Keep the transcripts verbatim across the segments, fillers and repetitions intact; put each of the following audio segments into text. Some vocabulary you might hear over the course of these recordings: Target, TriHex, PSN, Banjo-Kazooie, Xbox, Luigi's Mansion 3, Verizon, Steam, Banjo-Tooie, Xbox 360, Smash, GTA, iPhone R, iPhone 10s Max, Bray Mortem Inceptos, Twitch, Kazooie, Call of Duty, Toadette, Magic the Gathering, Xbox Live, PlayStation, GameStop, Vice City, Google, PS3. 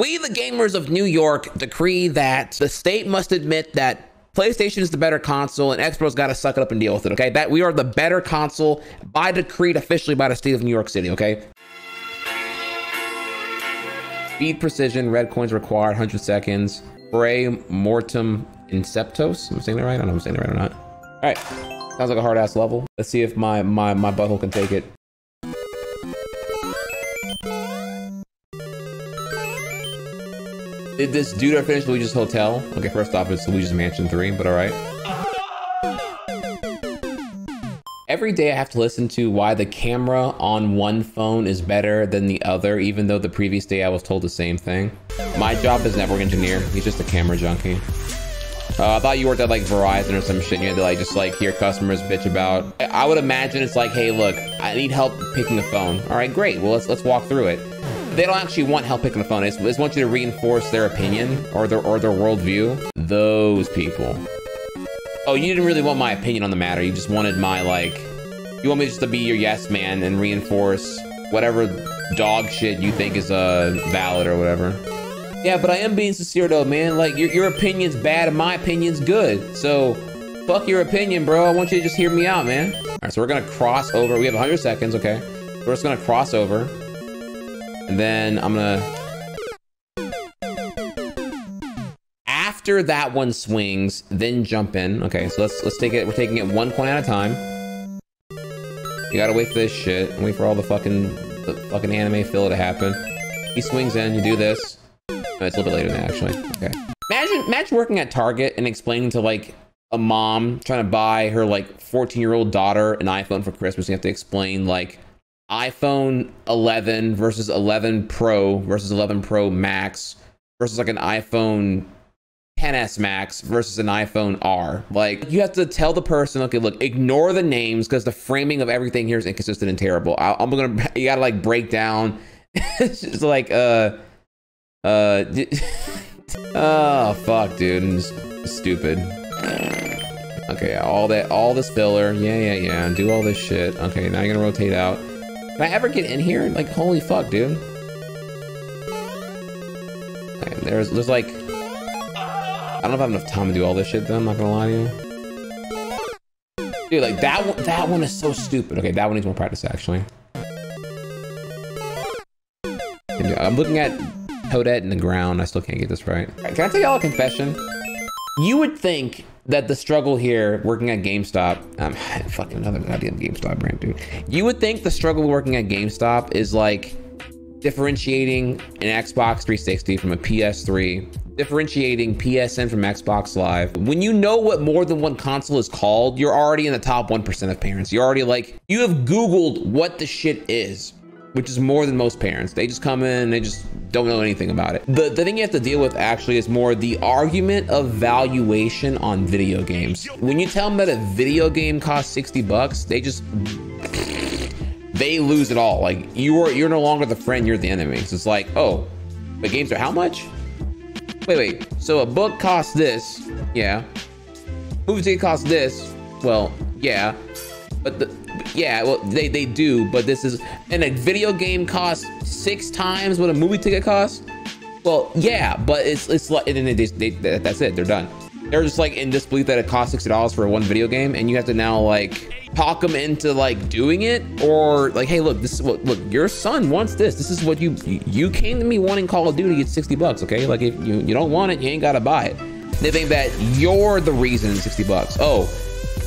We, the gamers of New York, decree that the state must admit that PlayStation is the better console and Xbox got to suck it up and deal with it, okay? That we are the better console by decreed officially by the state of New York City, okay? Speed, precision, red coins required, one hundred seconds. Bray Mortem Inceptos. Am I saying that right? I don't know if I'm saying that right or not. All right. Sounds like a hard-ass level. Let's see if my, my, my butthole can take it. Did this dude ever finish Luigi's Hotel? Okay, first off, it's Luigi's Mansion three, but alright. Every day I have to listen to why the camera on one phone is better than the other, even though the previous day I was told the same thing. My job is network engineer. He's just a camera junkie. Uh, I thought you worked at, like, Verizon or some shit, and you had to, like, just, like, hear customers bitch about. I would imagine it's like, hey, look, I need help picking a phone. Alright, great. Well, let's, let's walk through it. They don't actually want help picking the phone. They just want you to reinforce their opinion or their or their worldview. Those people. Oh, you didn't really want my opinion on the matter. You just wanted my, like... You want me just to be your yes man and reinforce whatever dog shit you think is uh, valid or whatever. Yeah, but I am being sincere though, man. Like, your, your opinion's bad and my opinion's good. So, fuck your opinion, bro. I want you to just hear me out, man. Alright, so we're gonna cross over. We have one hundred seconds, okay. We're just gonna cross over. And then I'm gonna, after that one swings, then jump in. Okay, so let's let's take it. We're taking it one coin at a time. You gotta wait for this shit and wait for all the fucking the fucking anime filler to happen. He swings in. You do this. No, it's a little bit later than that, actually. Okay. Imagine imagine working at Target and explaining to like a mom trying to buy her like fourteen year old daughter an iPhone for Christmas. You have to explain like. iPhone eleven versus eleven Pro versus eleven Pro Max versus like an iPhone ten S Max versus an iPhone R. Like, you have to tell the person, okay, look, ignore the names because the framing of everything here is inconsistent and terrible. I, I'm gonna, you gotta like break down. It's just like, uh, uh, oh fuck, dude, I'm just stupid. Okay, all that, all this filler, yeah, yeah, yeah, do all this shit. Okay, now you're gonna rotate out. Can I ever get in here? Like, holy fuck, dude. Okay, there's, there's like... I don't know if I have enough time to do all this shit, though. I'm not gonna lie to you. Dude, like, that one, that one is so stupid. Okay, that one needs more practice, actually. I'm looking at Toadette in the ground. I still can't get this right. Right, can I tell y'all a confession? You would think that the struggle here, working at GameStop, um, fucking another goddamn GameStop brand, dude. You would think the struggle working at GameStop is like differentiating an Xbox three sixty from a P S three, differentiating P S N from Xbox Live. When you know what more than one console is called, you're already in the top one percent of parents. You're already like, you have Googled what the shit is, which is more than most parents. They just come in and they just don't know anything about it. The, the thing you have to deal with actually is more the argument of valuation on video games. When you tell them that a video game costs sixty bucks, they just, they lose it all. Like you are, you're no longer the friend, you're the enemy. So it's like, oh, but games are how much? Wait, wait, so a book costs this, yeah. Movie ticket costs this, well, yeah. But the, yeah, well, they, they do, but this is, and a video game costs six times what a movie ticket costs? Well, yeah, but it's, it's like, and then they just, they, they, that's it, they're done. They're just like in disbelief that it costs sixty dollars for one video game, and you have to now like, talk them into like doing it, or like, hey, look, this is what, look, your son wants this. This is what you, you came to me wanting Call of Duty at sixty bucks, okay? Like if you, you don't want it, you ain't gotta buy it. They think that you're the reason it's sixty bucks. Oh,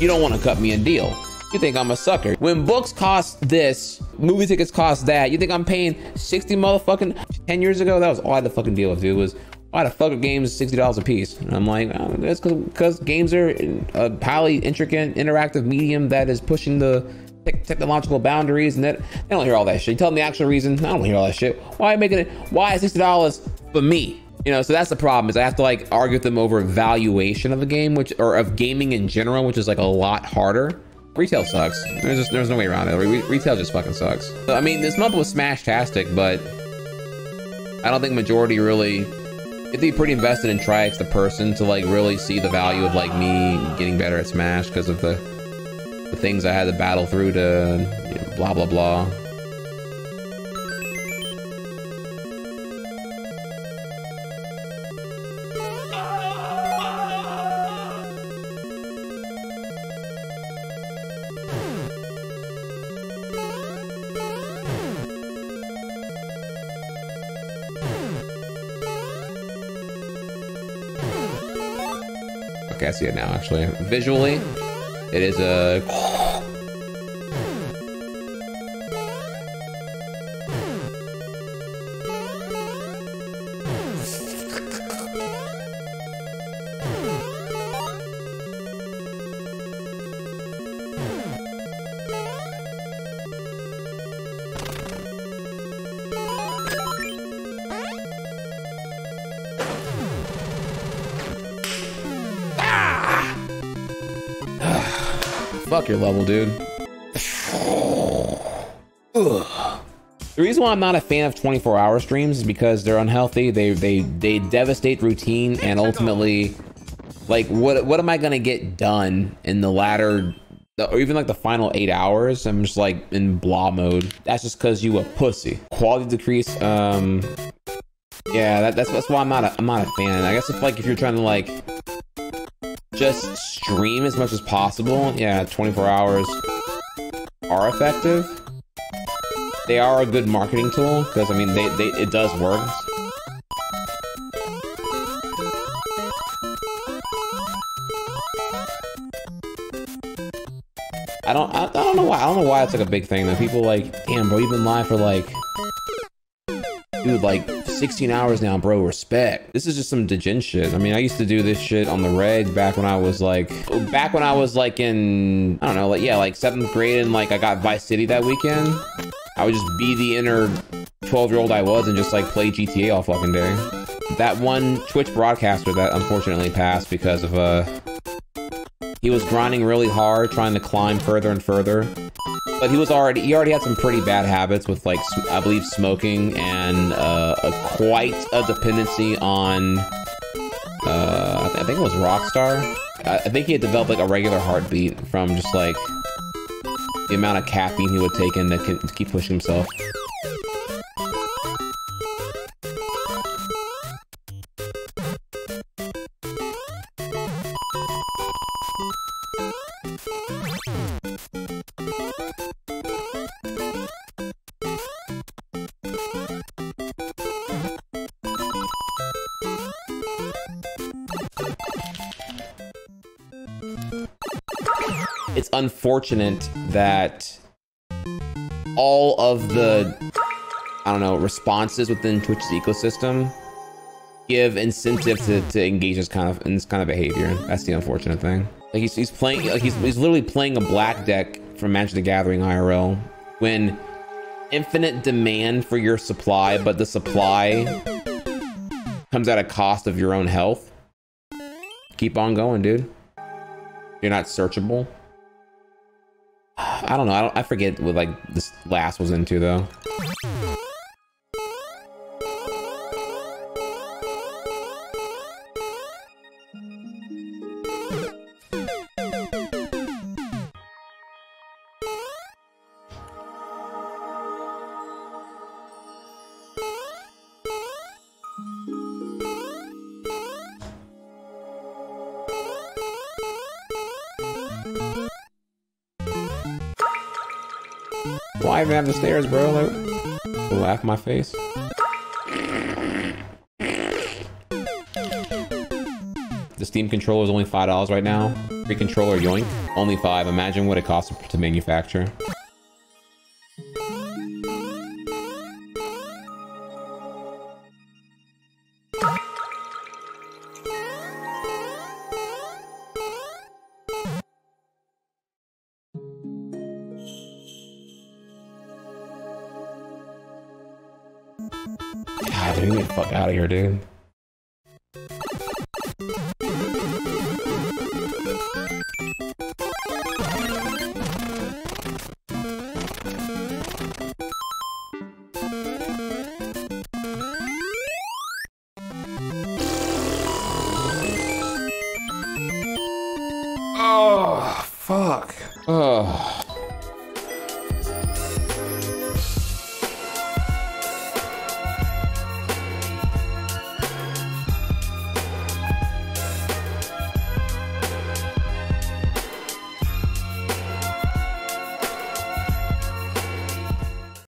you don't wanna cut me a deal. You think I'm a sucker. When books cost this, movie tickets cost that, you think I'm paying sixty motherfucking, ten years ago, that was all I had to fucking deal with, dude, was why the fuck are games sixty dollars a piece? And I'm like, oh, that's because games are a highly intricate, interactive medium that is pushing the te technological boundaries and that, I don't hear all that shit. You tell them the actual reason, I don't hear all that shit. Why are you making it, why is sixty dollars for me? You know, so that's the problem is I have to like argue with them over valuation of a game, which, or of gaming in general, which is like a lot harder. Retail sucks. There's just, there's no way around it. Re retail just fucking sucks. So, I mean, this month was Smash-tastic, but I don't think majority really, it'd be pretty invested in TriHex, the person, to like really see the value of like me getting better at Smash because of the, the things I had to battle through to, you know, blah, blah, blah. Okay, I see it now, actually. Visually, it is a... Fuck your level, dude. The reason why I'm not a fan of twenty-four hour streams is because they're unhealthy. They they they devastate routine, and ultimately, like, what what am I gonna get done in the latter, or even like the final eight hours? I'm just like in blah mode. That's just because you a pussy. Quality decrease. Um, yeah, that, that's that's why I'm not a, I'm not a fan. I guess it's like if you're trying to like. Just stream as much as possible. Yeah, twenty-four hours are effective. They are a good marketing tool because I mean, they, they it does work. I don't I, I don't know why I don't know why it's like a big thing though. People like, damn bro, you've been live for like, dude, like sixteen hours now, bro, respect. This is just some degen shit. I mean, I used to do this shit on the reg back when I was like, back when I was like in, I don't know, like, yeah, like seventh grade, and like I got Vice City that weekend. I would just be the inner twelve year old I was and just like play G T A all fucking day. That one Twitch broadcaster that unfortunately passed because of, uh, he was grinding really hard, trying to climb further and further. But he was already, he already had some pretty bad habits with like, I believe smoking and uh, a, quite a dependency on, uh, I, th I think it was Rockstar. I, I think he had developed like a regular heartbeat from just like, the amount of caffeine he would take in to, to keep pushing himself. Unfortunate that all of the, I don't know, responses within Twitch's ecosystem give incentive to, to engage this kind of in this kind of behavior. That's the unfortunate thing. Like he's, he's playing, like he's, he's literally playing a black deck from Magic the Gathering I R L when infinite demand for your supply, but the supply comes at a cost of your own health. Keep on going, dude. You're not searchable. I don't know. I, don't, I forget what like this last was into though. I even have the stairs, bro. Like, laugh in my face. The Steam controller is only five dollars right now. Free controller, yoink. Only five. Imagine what it costs to manufacture. Out of here, dude. Oh, fuck. Oh.